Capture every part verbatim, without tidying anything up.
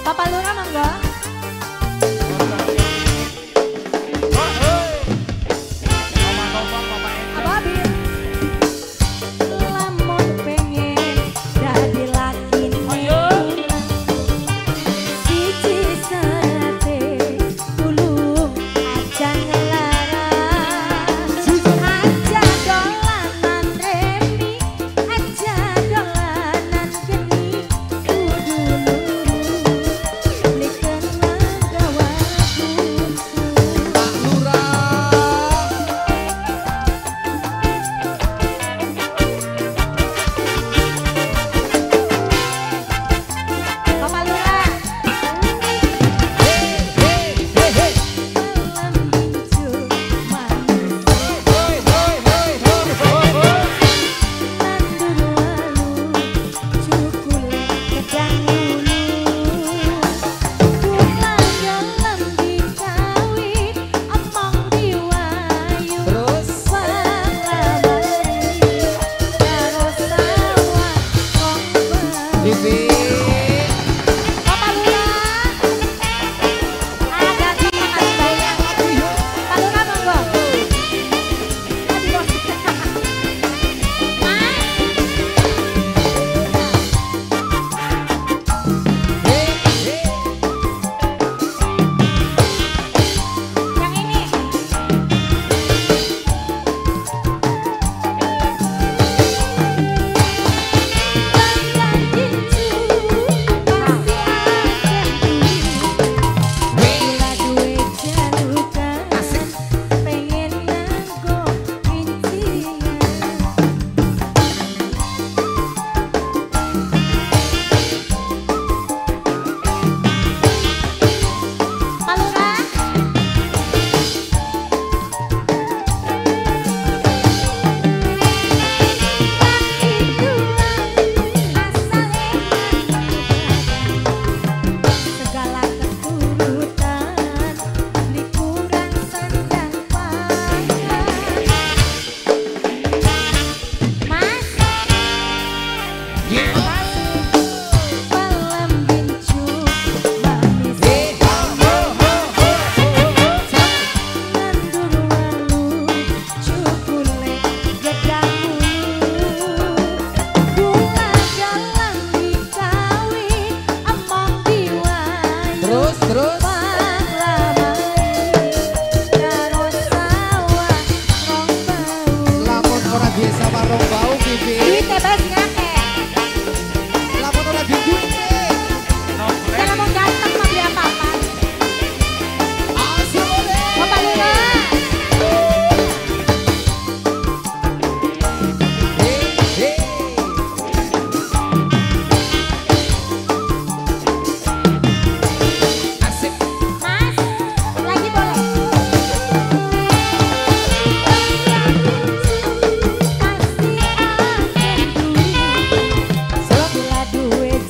Papa Lura mangga.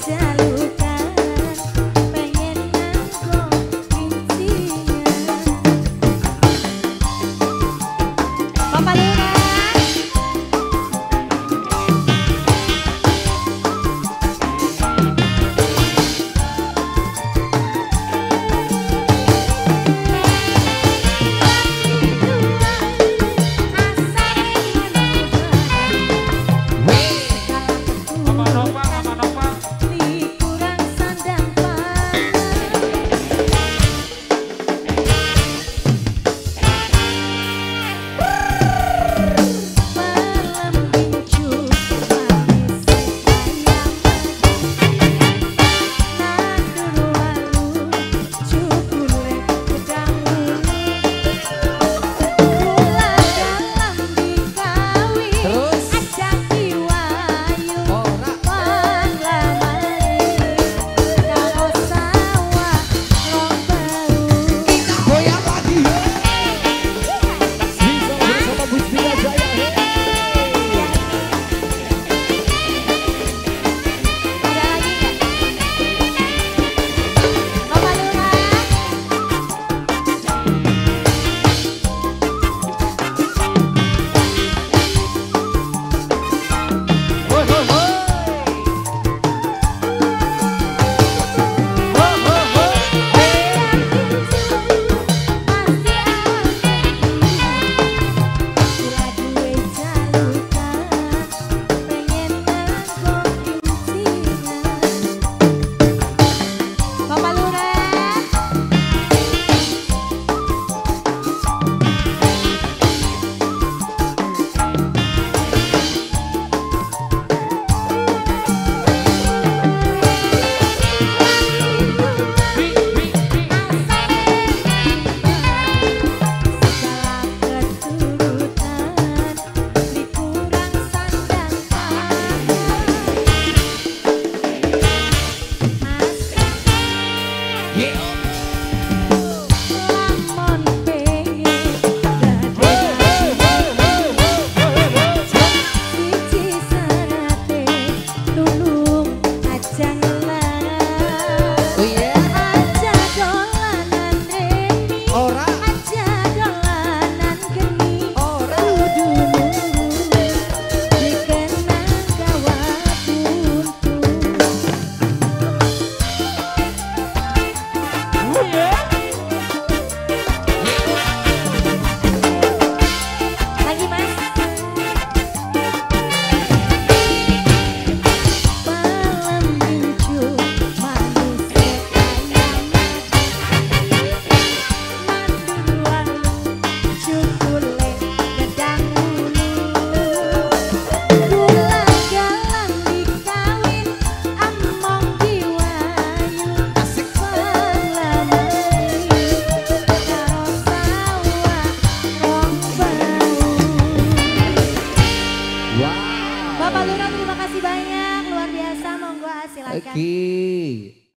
Jangan Bapak Lurah terima kasih banyak, luar biasa, monggo silakan. Oke.